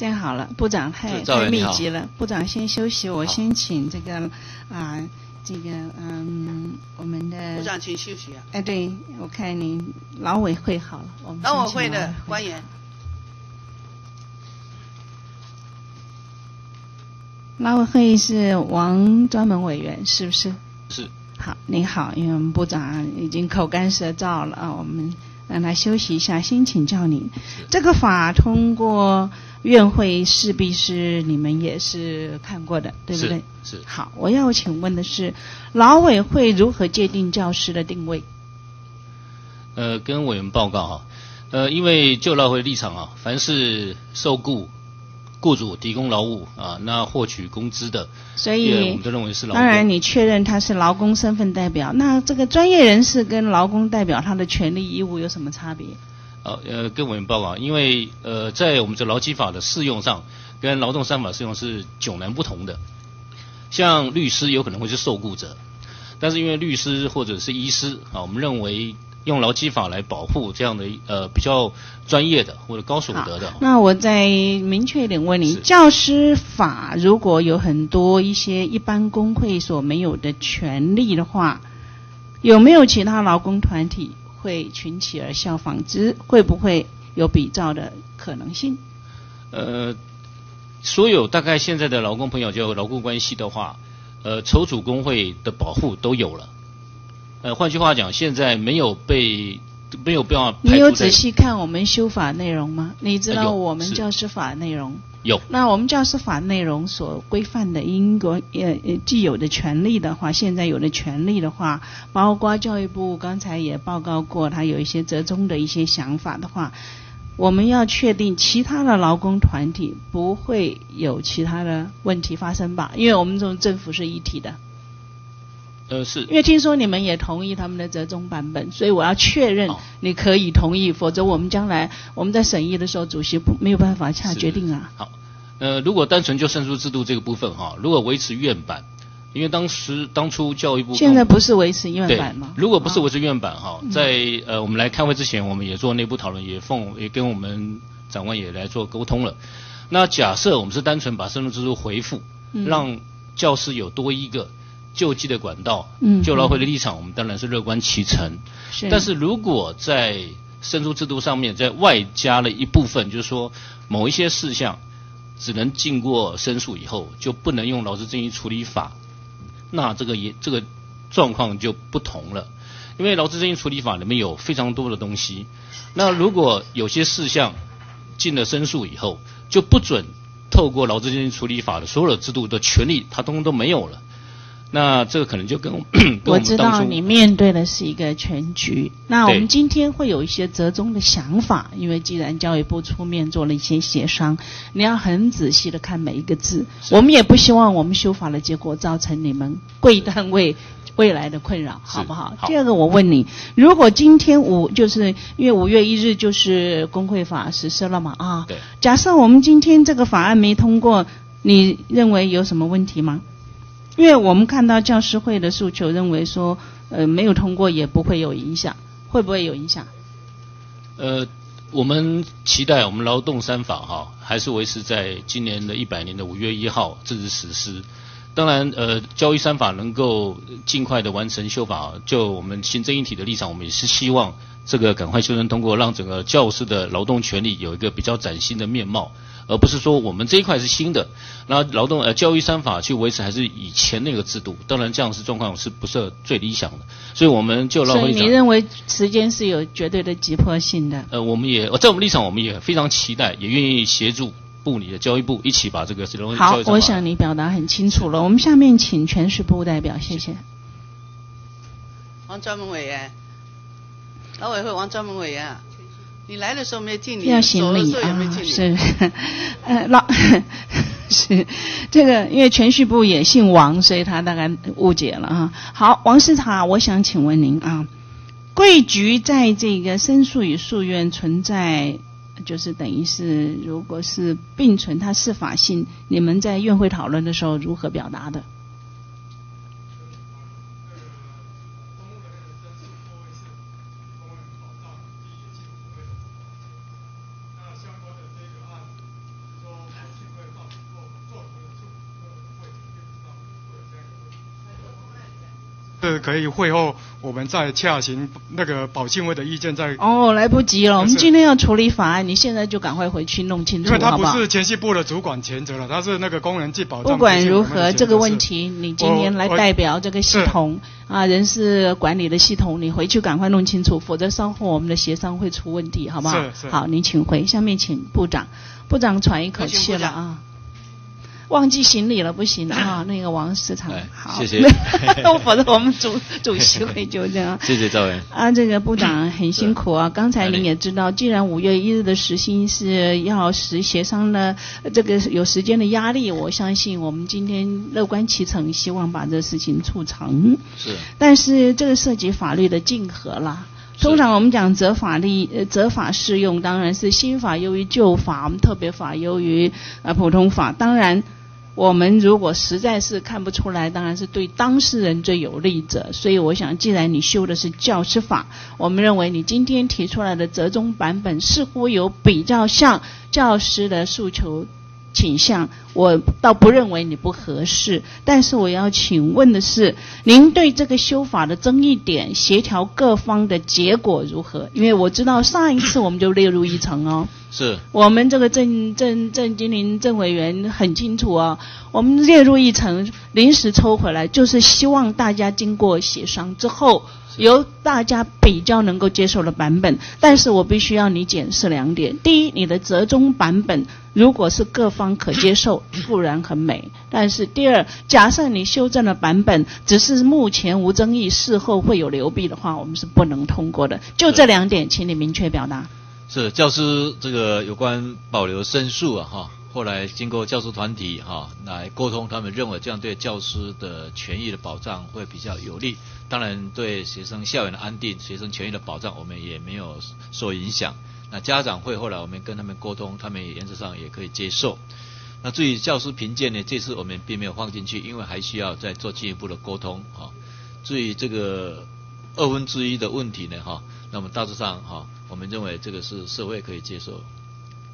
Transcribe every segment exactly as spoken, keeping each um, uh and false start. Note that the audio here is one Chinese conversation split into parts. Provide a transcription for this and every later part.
这样好了，部长太太密集了，部长先休息，我先请这个啊、呃，这个嗯，我们的部长请休息啊。哎，对，我看你劳委会好了，我们劳委会的官员。 劳委会是王专门委员，是不是？是。好，您好，因为我们部长已经口干舌燥了啊，我们让他休息一下，先请教您。这个法通过院会，势必是你们也是看过的，对不对？是。是好，我要请问的是，劳委会如何界定教师的定位？呃，跟委员报告啊，呃，因为就劳会立场啊，凡是受雇。 雇主提供劳务啊，那获取工资的，所以我们都认为是劳工。当然，你确认他是劳工身份代表，那这个专业人士跟劳工代表他的权利义务有什么差别？呃呃，跟委员报告，因为呃，在我们这劳基法的适用上，跟劳动三法适用是迥然不同的。像律师有可能会是受雇者，但是因为律师或者是医师啊，我们认为。 用劳基法来保护这样的呃比较专业的或者高所得的。那我再明确一点问您，教师法如果有很多一些一般工会所没有的权利的话，有没有其他劳工团体会群起而效仿之？会不会有比照的可能性？呃，所有大概现在的劳工朋友就劳雇关系的话，呃，筹组工会的保护都有了。 呃，换句话讲，现在没有被没有被啊。你有仔细看我们修法内容吗？你知道我们教师法内容、呃、有。那我们教师法内容所规范的英国呃既有的权利的话，现在有的权利的话，包括教育部刚才也报告过，他有一些折中的一些想法的话，我们要确定其他的劳工团体不会有其他的问题发生吧？因为我们这种政府是一体的。 呃，是，因为听说你们也同意他们的折中版本，所以我要确认你可以同意，哦、否则我们将来我们在审议的时候，主席不没有办法下决定啊。好，呃，如果单纯就申诉制度这个部分哈、哦，如果维持原版，因为当时当初教育部现在不是维持原版吗？如果不是维持原版哈，哦、在呃我们来开会之前，我们也做内部讨论，也奉也跟我们长官也来做沟通了。那假设我们是单纯把申诉制度回复，嗯、让教师有多一个。 救济的管道，嗯，就劳会的立场，我们当然是乐观其成。是但是如果在申诉制度上面再外加了一部分，就是说某一些事项只能经过申诉以后，就不能用劳资争议处理法，那这个也这个状况就不同了。因为劳资争议处理法里面有非常多的东西，那如果有些事项进了申诉以后，就不准透过劳资争议处理法的所有的制度的权利，它通通都没有了。 那这个可能就跟 我, 跟我们知道你面对的是一个全局。那我们今天会有一些折中的想法，因为既然教育部出面做了一些协商，你要很仔细的看每一个字。我们也不希望我们修法的结果造成你们贵单位未来的困扰，好不好？好第二个，我问你，如果今天五就是因为五月一日就是工会法实施了嘛啊？对。假设我们今天这个法案没通过，你认为有什么问题吗？ 因为我们看到教师会的诉求，认为说，呃，没有通过也不会有影响，会不会有影响？呃，我们期待我们劳动三法哈、哦，还是维持在今年的一百年的五月一号正式实施。当然，呃，教育三法能够尽快的完成修法，就我们行政一体的立场，我们也是希望这个赶快修正通过，让整个教师的劳动权利有一个比较崭新的面貌。 而不是说我们这一块是新的，那劳动呃教育三法去维持还是以前那个制度，当然这样是状况是不是最理想的？所以我们就劳会。所以你认为时间是有绝对的急迫性的？呃，我们也在我们立场，我们也非常期待，也愿意协助部里的教育部一起把这个劳动好，我想你表达很清楚了。我们下面请全市部代表，谢谢。王专门委员，劳委会王专门委员。 你来的时候没敬礼，要行礼啊！是，呃，老是这个，因为全序部也姓王，所以他大概误解了啊。好，王市长，我想请问您啊，贵局在这个申诉与诉愿存在，就是等于是如果是并存，它是法性，你们在院会讨论的时候如何表达的？是可以会后我们再洽询那个保庆会的意见再。哦，来不及了，我们今天要处理法案，你现在就赶快回去弄清楚，因为他不是前戏部的主管权责了，他是那个工人技保障。不管如何，这个问题你今天来代表这个系统啊，人事管理的系统，你回去赶快弄清楚，否则稍后我们的协商会出问题，好不好？是是。好，您请回，下面请部长，部长喘一口气了啊。忘记行礼了，不行了啊！那个王市长，好，谢谢。否则我们主主席会就这样。谢谢赵文。啊，这个部长很辛苦啊！刚才您也知道，既然五月一日的时薪是要时协商呢，这个有时间的压力，我相信我们今天乐观其成，希望把这事情促成。是。但是这个涉及法律的竞合啦。通常我们讲择法立呃择法适用，当然是新法优于旧法，我们特别法优于呃普通法，当然。我们如果实在是看不出来，当然是对当事人最有利者。所以我想，既然你修的是教师法，我们认为你今天提出来的折中版本似乎有比较像教师的诉求倾向，我倒不认为你不合适。但是我要请问的是，您对这个修法的争议点、协调各方的结果如何？因为我知道上一次我们就列入议程哦。是我们这个郑郑郑经林郑委员很清楚啊，我们列入议程，临时抽回来，就是希望大家经过协商之后，由大家比较能够接受的版本。但是我必须要你检视两点：第一，你的折中版本如果是各方可接受，固然很美；但是第二，假设你修正的版本只是目前无争议，事后会有流弊的话，我们是不能通过的。就这两点，请你明确表达。是教师这个有关保留申诉啊哈，后来经过教师团体哈、啊、来沟通，他们认为这样对教师的权益的保障会比较有利，当然对学生校园的安定、学生权益的保障我们也没有受影响。那家长会后来我们跟他们沟通，他们也原则上也可以接受。那至于教师评鉴呢，这次我们并没有放进去，因为还需要再做进一步的沟通哈、啊。至于这个二分之一的问题呢哈、啊，那么大致上哈。啊我们认为这个是社会可以接受。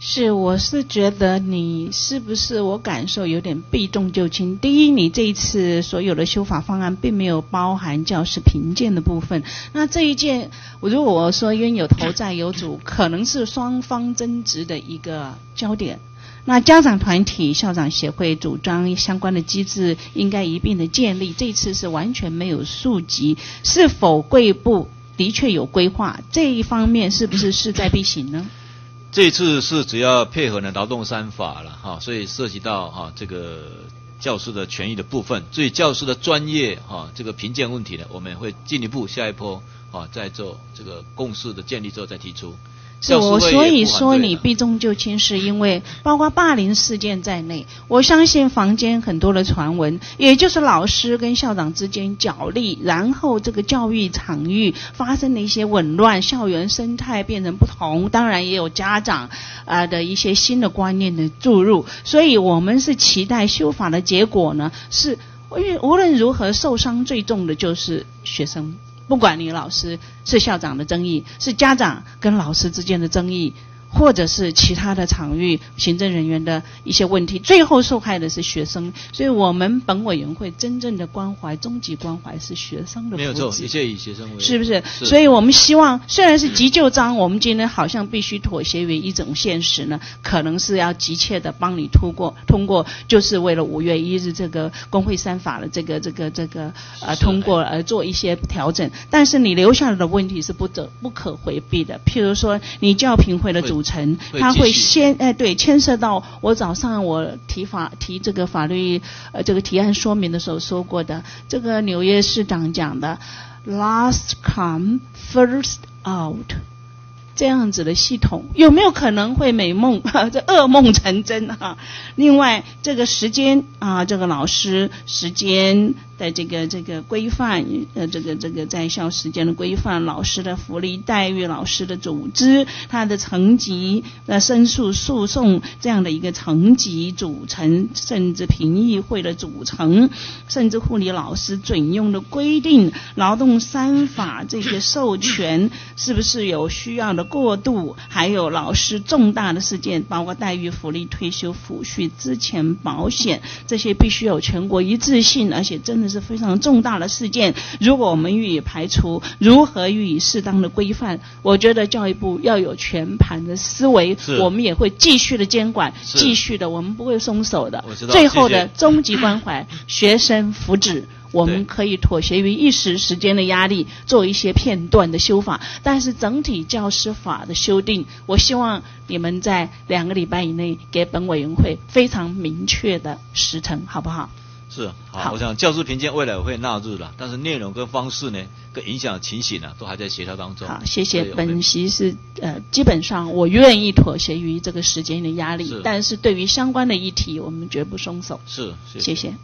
是，我是觉得你是不是我感受有点避重就轻。第一，你这一次所有的修法方案并没有包含教师评鉴的部分。那这一件，我如果我说冤有头债有主，可能是双方争执的一个焦点。那家长团体、校长协会主张相关的机制应该一并的建立，这次是完全没有触及，是否贵部？的确有规划，这一方面是不是势在必行呢？这次是只要配合呢劳动三法了哈，所以涉及到哈这个教师的权益的部分。至于教师的专业哈这个评鉴问题呢，我们会进一步下一波啊再做这个共识的建立之后再提出。是我所以说你避重就轻，是因为包括霸凌事件在内，我相信坊间很多的传闻，也就是老师跟校长之间角力，然后这个教育场域发生了一些紊乱，校园生态变成不同，当然也有家长啊、呃、的一些新的观念的注入，所以我们是期待修法的结果呢，是因为无论如何受伤最重的就是学生。不管你老师是校长的争议，是家长跟老师之间的争议，或者是其他的场域行政人员的一些问题，最后受害的是学生。所以我们本委员会真正的关怀、终极关怀是学生的福祉，没有错，一切以学生为，是不是？是，所以我们希望，虽然是急救章，我们今天好像必须妥协于一种现实呢，可能是要急切的帮你通过，通过就是为了五月一日这个工会三法的这个这个这个呃通过而做一些调整，但是你留下来的问题是不得不可回避的，譬如说你教评会的组织。他会先哎对牵涉到我早上我提法提这个法律呃这个提案说明的时候说过的这个纽约市长讲的 last come first out 这样子的系统有没有可能会美梦这噩梦成真啊？另外这个时间啊、呃、这个老师时间在这个这个规范呃这个这个在校时间的规范，老师的福利待遇，老师的组织，他的层级呃申诉诉讼这样的一个层级组成，甚至评议会的组成，甚至护理老师准用的规定，劳动三法这些授权是不是有需要的过度，还有老师重大的事件，包括待遇、福利、退休抚恤、之前保险，这些必须有全国一致性，而且真的是非常重大的事件。如果我们予以排除，如何予以适当的规范？我觉得教育部要有全盘的思维，我们也会继续的监管，继续的，我们不会松手的。最后的终极关怀，学生福祉。我们可以妥协于一时时间的压力，做一些片段的修法，但是整体教师法的修订，我希望你们在两个礼拜以内给本委员会非常明确的时程，好不好？是，好。好，我想教师评鉴未来我会纳入了，但是内容跟方式呢，跟影响情形呢、啊，都还在协调当中。好，谢谢。本席是呃，基本上我愿意妥协于这个时间的压力，是，但是对于相关的议题，我们绝不松手。是，谢谢。谢谢。